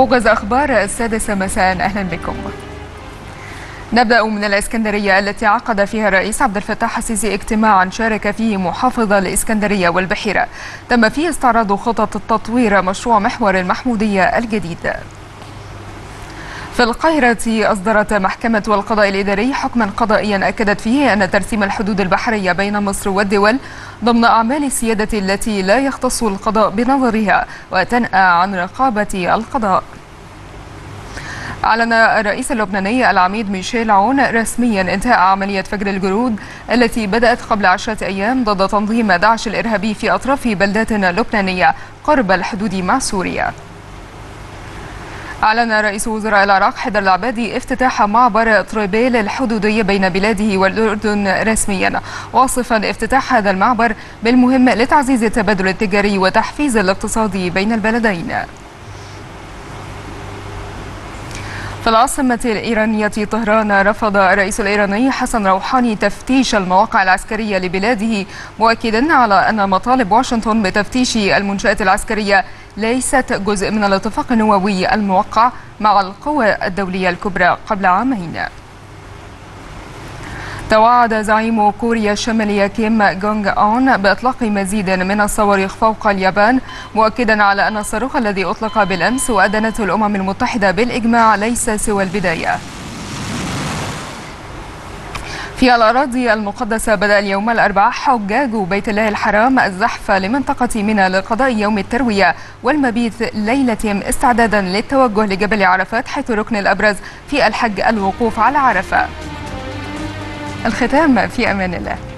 موجز أخبار السادسة مساء، أهلا بكم. نبدأ من الإسكندرية التي عقد فيها الرئيس عبد الفتاح السيسي اجتماعا شارك فيه محافظة الإسكندرية والبحيرة، تم فيه استعراض خطط التطوير مشروع محور المحمودية الجديد. في القاهرة أصدرت محكمة القضاء الإداري حكما قضائيا أكدت فيه أن ترسيم الحدود البحرية بين مصر والدول ضمن أعمال السيادة التي لا يختص القضاء بنظرها وتنأى عن رقابة القضاء. أعلن الرئيس اللبناني العميد ميشيل عون رسميا انتهاء عملية فجر الجرود التي بدأت قبل 10 أيام ضد تنظيم داعش الإرهابي في أطراف بلدات لبنانية قرب الحدود مع سوريا. أعلن رئيس وزراء العراق حيدر العبادي افتتاح معبر طريبيل الحدودي بين بلاده والأردن رسميا، واصفا افتتاح هذا المعبر بالمهم لتعزيز التبادل التجاري وتحفيز الاقتصاد بين البلدين. في العاصمة الإيرانية طهران رفض الرئيس الإيراني حسن روحاني تفتيش المواقع العسكرية لبلاده، مؤكدا على أن مطالب واشنطن بتفتيش المنشآت العسكرية ليست جزء من الاتفاق النووي الموقع مع القوى الدولية الكبرى قبل عامين. توعد زعيم كوريا الشمالية كيم جونغ اون بإطلاق مزيد من الصواريخ فوق اليابان، مؤكدا على أن الصاروخ الذي أطلق بالأمس وأدنته الأمم المتحدة بالإجماع ليس سوى البداية. في الأراضي المقدسة بدأ اليوم الأربعاء حجاج بيت الله الحرام الزحف لمنطقة منى لقضاء يوم التروية والمبيت ليلتهم استعدادا للتوجه لجبل عرفات، حيث الركن الأبرز في الحج الوقوف على عرفة. الختام، في أمان الله.